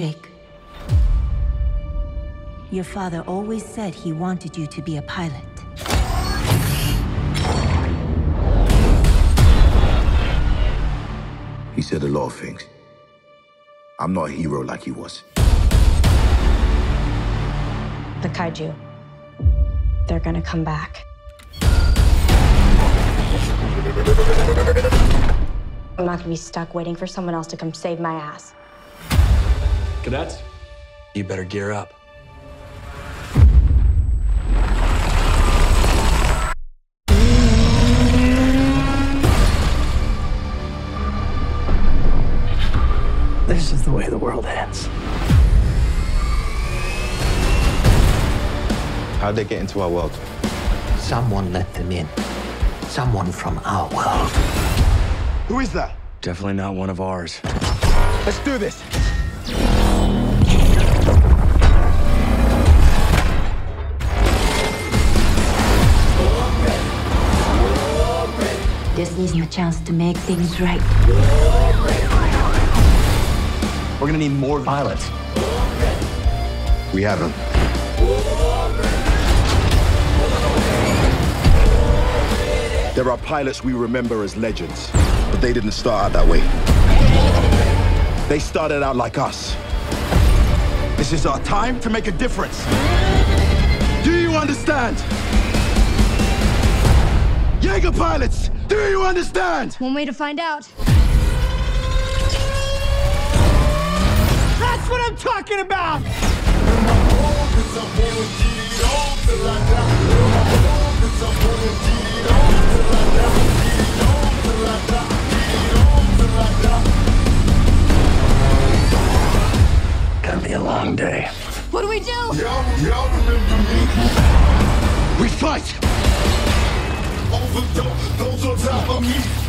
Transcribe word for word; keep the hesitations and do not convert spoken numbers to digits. Jake, your father always said he wanted you to be a pilot. He said a lot of things. I'm not a hero like he was. The Kaiju, they're gonna come back. I'm not gonna be stuck waiting for someone else to come save my ass. Cadets, you better gear up. This is the way the world ends. How'd they get into our world? Someone let them in. Someone from our world. Who is that? Definitely not one of ours. Let's do this. This is your chance to make things right. We're gonna need more pilots. We have them. There are pilots we remember as legends, but they didn't start out that way. They started out like us. This is our time to make a difference. Do you understand? Jaeger pilots, do you understand? One way to find out. That's what I'm talking about! Gonna be a long day. What do we do? We fight! Overdose on top of me.